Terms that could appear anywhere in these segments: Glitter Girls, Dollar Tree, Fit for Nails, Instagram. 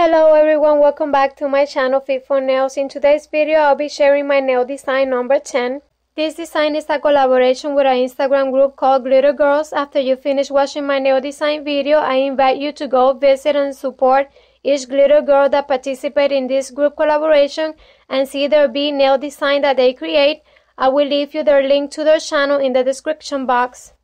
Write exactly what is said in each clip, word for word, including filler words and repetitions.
Hello everyone, welcome back to my channel Fit for Nails. In today's video I'll be sharing my nail design number ten. This design is a collaboration with an Instagram group called Glitter Girls. After you finish watching my nail design video, I invite you to go visit and support each glitter girl that participates in this group collaboration and see their B nail design that they create. I will leave you their link to their channel in the description box.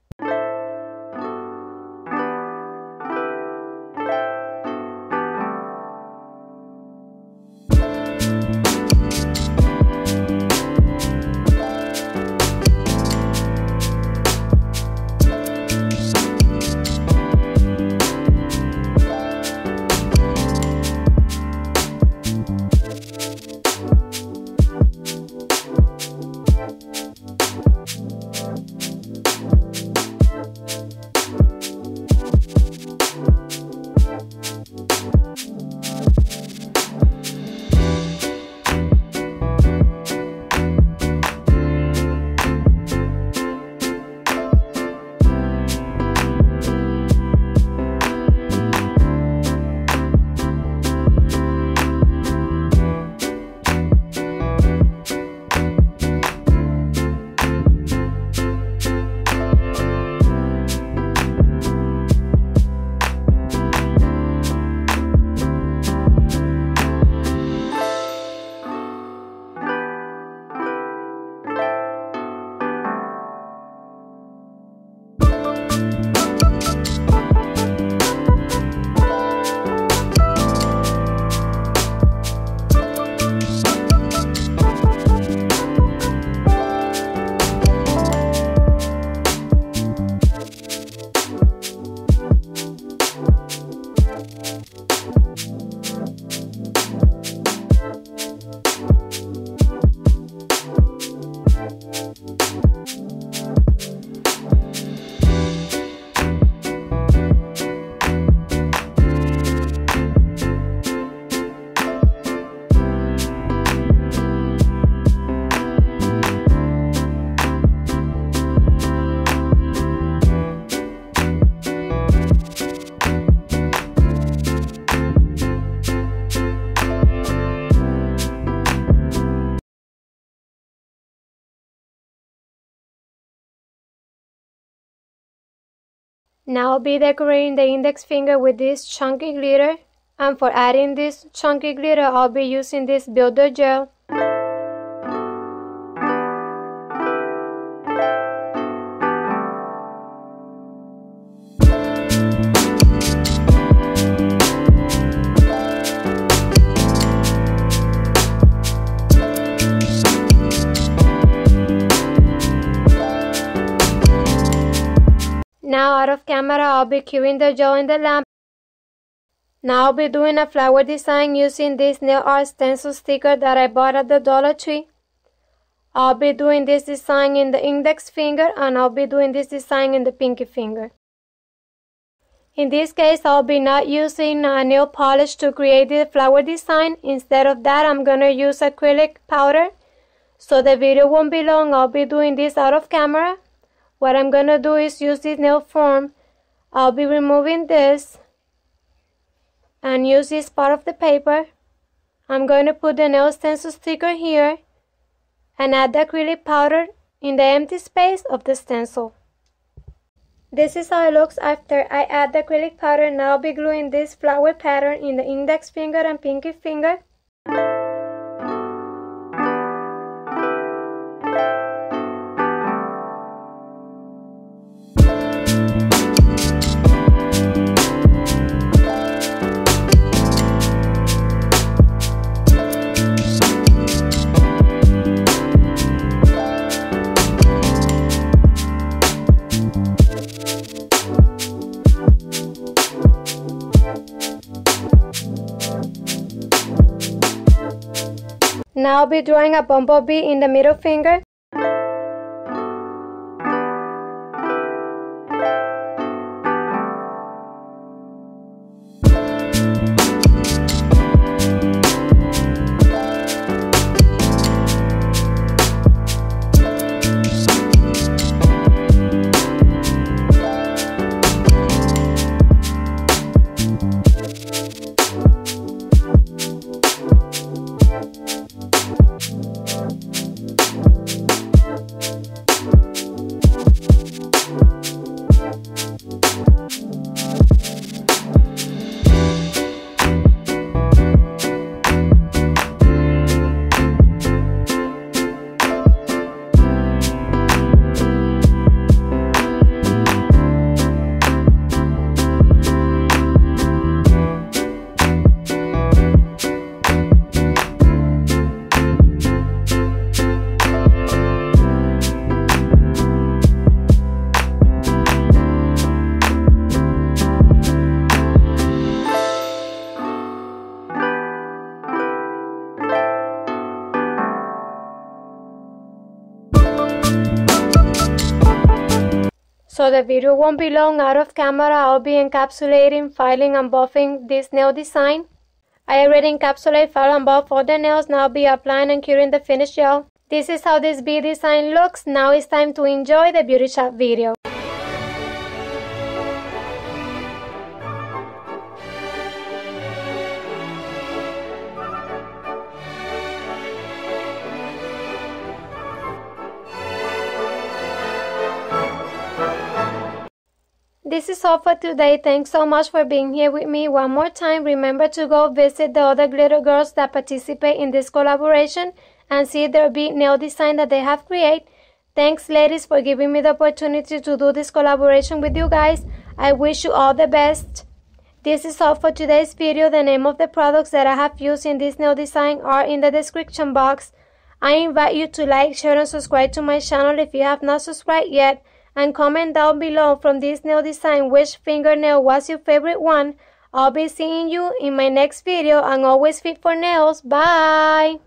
Now I'll be decorating the index finger with this chunky glitter, and for adding this chunky glitter I'll be using this builder gel. Now out of camera I'll be curing the gel in the lamp. Now I'll be doing a flower design using this nail art stencil sticker that I bought at the Dollar Tree. I'll be doing this design in the index finger, and I'll be doing this design in the pinky finger. In this case I'll be not using a nail polish to create the flower design. Instead of that, I'm going to use acrylic powder. So the video won't be long. I'll be doing this out of camera. What I'm going to do is use this nail form. I'll be removing this and use this part of the paper. I'm going to put the nail stencil sticker here and add the acrylic powder in the empty space of the stencil. This is how it looks after I add the acrylic powder. Now I'll be gluing this flower pattern in the index finger and pinky finger. Now I'll be drawing a bumblebee in the middle finger. So the video won't be long. Out of camera, I'll be encapsulating, filing and buffing this nail design. I already encapsulate, file and buff all the nails. Now I'll be applying and curing the finished gel. This is how this bee design looks. Now it's time to enjoy the beauty shop video. This is all for today. Thanks so much for being here with me one more time. Remember to go visit the other Glitter Girls that participate in this collaboration and see their bee nail design that they have created. Thanks, ladies, for giving me the opportunity to do this collaboration with you guys. I wish you all the best. This is all for today's video. The name of the products that I have used in this nail design are in the description box. I invite you to like, share, and subscribe to my channel if you have not subscribed yet. And comment down below from this nail design which fingernail was your favorite one. I'll be seeing you in my next video, and always fit for nails. Bye!